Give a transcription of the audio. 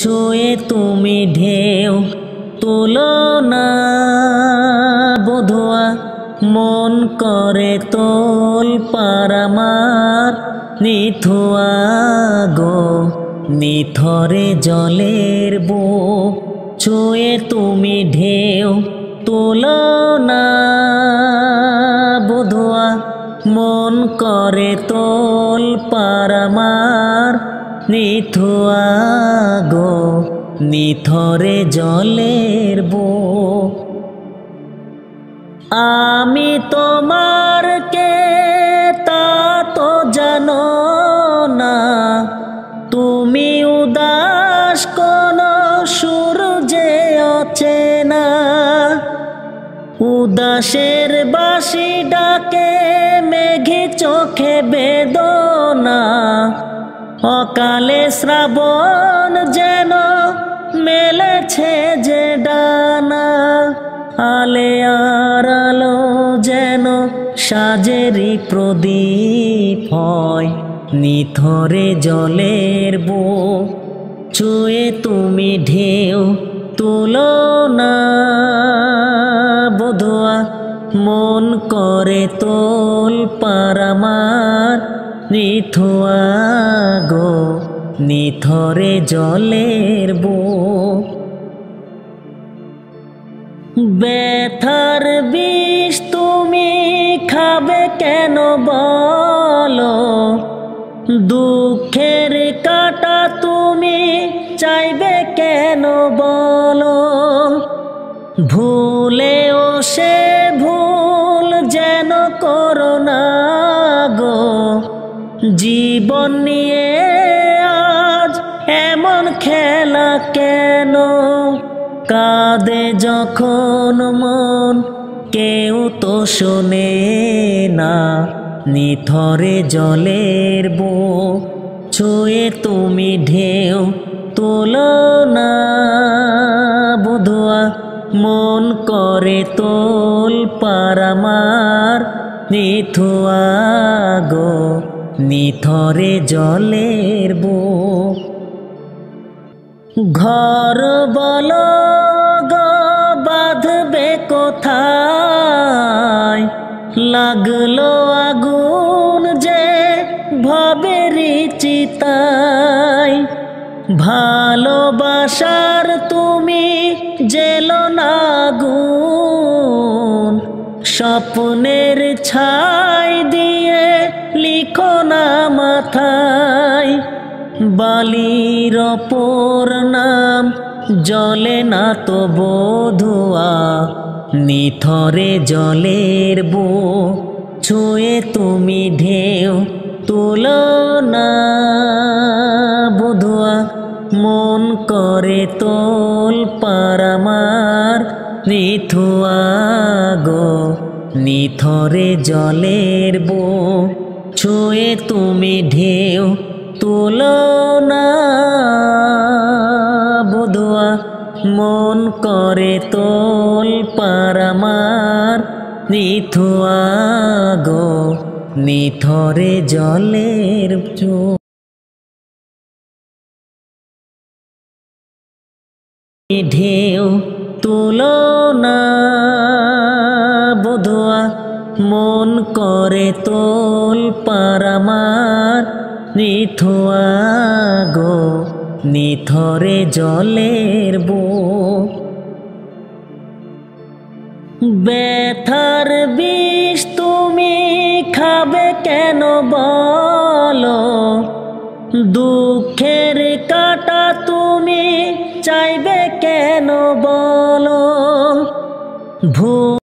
ছুঁয়ে তুমি ঢেউ তোলো না বধুয়া মন করে তোল পারামার নিথুয়া গো নিথরে জলের বুক ছুঁয়ে তুমি ঢেউ তোলো না বধুয়া মন করে তোল পারামার নিথুয়া গো নিথরে জলের বুক आमी तोमार के ता तो जानो ना तुमी उदास कोनो सूरजे अचेना उदासेर बासी डाके मेघे चोखे बेदना अकाले श्रावण जेनो मेलेछे जे डाना आले आरालो जेनो साजेरी प्रदीप हय निथरे जलेर बुक छुए तुमी ढेउ तुलो ना बधुआ मन करे तोल पारामार निथुआ गो निथरे जलेर बुक बेथार विष तुमी खाबे केनो बोलो दुखेर काटा तुमी चाइबे केनो बोलो भूलेओ से भूल जेनो करो ना गो जीवन निये आज एमन खेला केनो कादे जखन मन केउ तो शोने ना निथरे जलेर बुक छुए तुमी ढेउ तुलो ना बधुआ मन करे तोल पारामार निथुआ गो निथरे जलेर बुक घर बोलो बाधबे कोथाय लागलो आगुन जे भाबेरी चिताय ভালোবাসার তুমি জেলো না আগুন স্বপ্নের ছাই দিয়ে লিখো না মাথায় बालिर ओपर नाम जले ना तो बधुआ निथरे जलेर बुक छुए तुमी ढेउ तुलो ना बधुआ मन करे तोल पारामार निथुआ गो निथरे जलेर बुक छुए तुमी ढेउ तुलो ना बधुआ मन करे तोल पारामार निथुआ गो निथरे जलेर ढेउ तुलो ना बधुआ मन करे तोल पारामार निथुआ गो निथरे जलेर बुक बेथार विष तुमी खाबे केनो बोलो दुखेर काटा तुमी चाइबे केनो बोलो